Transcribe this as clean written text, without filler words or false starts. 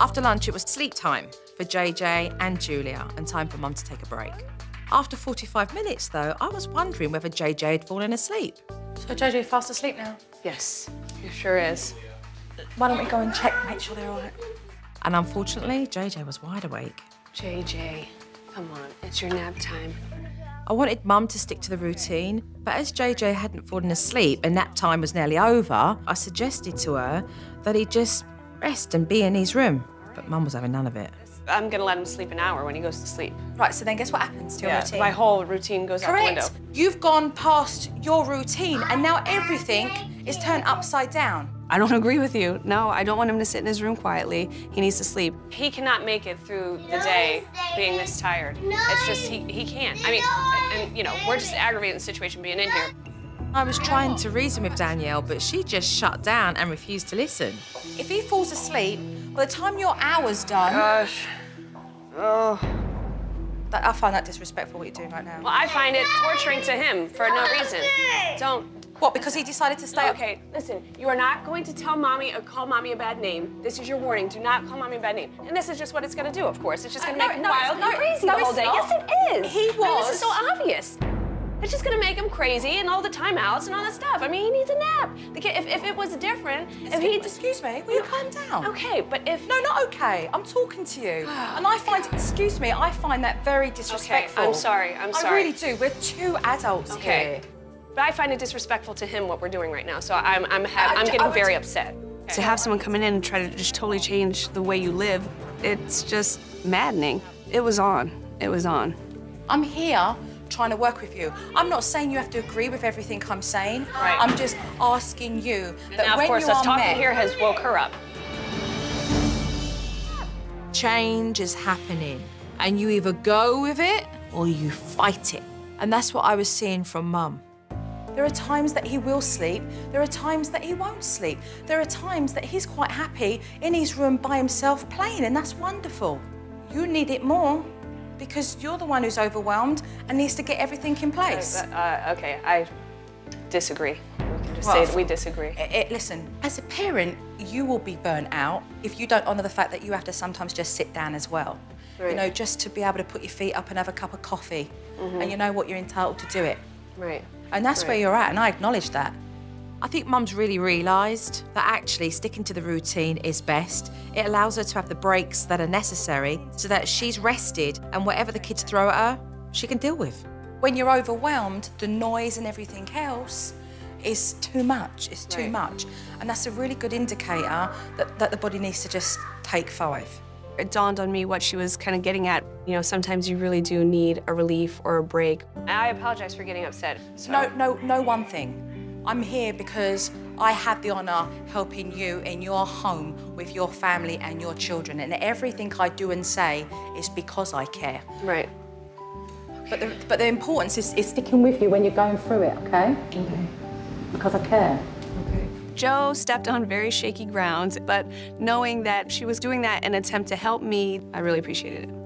After lunch, it was sleep time for JJ and Julia, and time for Mum to take a break. After 45 minutes, though, I was wondering whether JJ had fallen asleep. So JJ fast asleep now? Yes, he sure is. Why don't we go and check, make sure they're all right? And unfortunately, JJ was wide awake. JJ, come on, it's your nap time. I wanted Mum to stick to the routine, but as JJ hadn't fallen asleep and nap time was nearly over, I suggested to her that he just rest and be in his room. But Mum was having none of it. I'm gonna let him sleep an hour when he goes to sleep. Right, so then guess what happens to your routine? My whole routine goes out the window. You've gone past your routine and now everything is turned upside down. I don't agree with you. No, I don't want him to sit in his room quietly. He needs to sleep. He cannot make it through the day being this tired. It's just, he can't. I mean, and you know, we're just aggravating the situation being in here. I was trying to reason with Danielle, but she just shut down and refused to listen. If he falls asleep, by the time your hour's done... Gosh. Oh. I find that disrespectful, what you're doing right now. Well, I find it torturing to him for no reason. Don't... What, because he decided to stay up? Okay, listen, you are not going to tell Mommy or call Mommy a bad name. This is your warning, do not call Mommy a bad name. And this is just what it's gonna do, of course. It's just gonna make him wild and crazy the whole day. Yes, it is. He was. I mean, this is so obvious. It's just gonna make him crazy and all the timeouts and all that stuff. I mean, he needs a nap. The kid, if it was different, if he... Excuse me, will you calm down? Okay, but if... No, not okay. I'm talking to you. And I find, excuse me, I find that very disrespectful. Okay, I'm sorry. I really do. We're two adults here. But I find it disrespectful to him what we're doing right now, so I'm getting very upset. Okay. To have someone coming in and try to just totally change the way you live, it's just maddening. It was on. I'm here trying to work with you. I'm not saying you have to agree with everything I'm saying. Right. I'm just asking you that now, when of course, you us are talking met, here has woke her up. Change is happening, and you either go with it or you fight it. And that's what I was seeing from Mum. There are times that he will sleep. There are times that he won't sleep. There are times that he's quite happy in his room by himself playing, and that's wonderful. You need it more because you're the one who's overwhelmed and needs to get everything in place. Okay, I disagree. We can just say that we disagree. Listen, as a parent, you will be burnt out if you don't honour the fact that you have to sometimes just sit down as well. Right. You know, just to be able to put your feet up and have a cup of coffee. Mm-hmm. And you know what, you're entitled to do it. Right. And that's where you're at, and I acknowledge that. I think Mum's really realised that actually sticking to the routine is best. It allows her to have the breaks that are necessary so that she's rested and whatever the kids throw at her, she can deal with. When you're overwhelmed, the noise and everything else is too much, it's too much. And that's a really good indicator that the body needs to just take five. It dawned on me what she was kind of getting at. You know, sometimes you really do need a relief or a break. I apologize for getting upset. So. No one thing. I'm here because I have the honor helping you in your home with your family and your children. And everything I do and say is because I care. Right. Okay. But the importance is sticking with you when you're going through it, okay? Okay. Because I care. Jo stepped on very shaky ground, but knowing that she was doing that in an attempt to help me, I really appreciated it.